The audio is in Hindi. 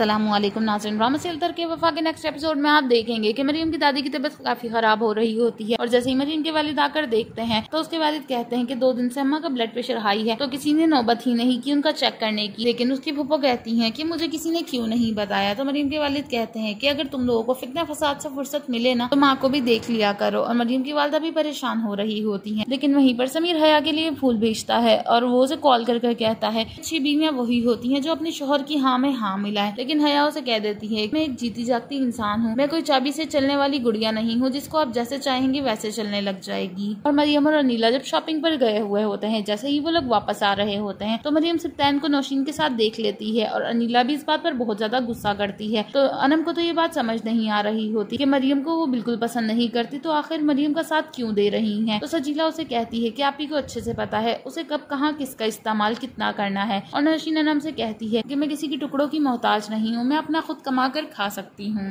अस्सलामुअलैकुम नाज़रीन, वामसिल तर्क-ए-वफा के नेक्स्ट एपिसोड में आप देखेंगे कि मरीम की दादी की तबीयत काफी खराब हो रही होती है और जैसे ही मरीम के वालिद आकर देखते हैं तो उसके वालिद कहते हैं कि 2 दिन से अम्मा का ब्लड प्रेशर हाई है तो किसी ने नौबत ही नहीं की उनका चेक करने की, लेकिन उसकी फूफो कहती है कि मुझे किसी ने क्यों नहीं बताया। तो मरीम के वालिद कहते हैं कि अगर तुम लोगों को फितना फसाद से फुर्सत मिले ना तो माँ को भी देख लिया करो। और मरीम की वालिदा भी परेशान हो रही होती है, लेकिन वहीं पर समीर हया के लिए फूल भेजता है और वो उसे कॉल कर कहता है अच्छी बीवियाँ वही होती है जो अपने शोहर की हाँ में हाँ मिला है। लेकिन हया उसे कह देती है मैं एक जीती जागती इंसान हूँ, मैं कोई चाबी से चलने वाली गुड़िया नहीं हूँ जिसको आप जैसे चाहेंगे वैसे चलने लग जाएगी। और मरीम और अनिला जब शॉपिंग पर गए हुए होते हैं, जैसे ही वो लोग वापस आ रहे होते हैं तो मरीम सिप्तान को नौशीन के साथ देख लेती है और अनिला भी इस बात पर बहुत ज्यादा गुस्सा करती है। तो अनम को तो ये बात समझ नहीं आ रही होती कि मरीम को वो बिल्कुल पसंद नहीं करती तो आखिर मरीम का साथ क्यों दे रही है। तो सजीला उसे कहती है कि आप ही को अच्छे से पता है उसे कब कहाँ किसका इस्तेमाल कितना करना है। और नौशीन अनम से कहती है कि मैं किसी की टुकड़ों की मोहताज नहीं हूँ, मैं अपना खुद कमा कर खा सकती हूँ।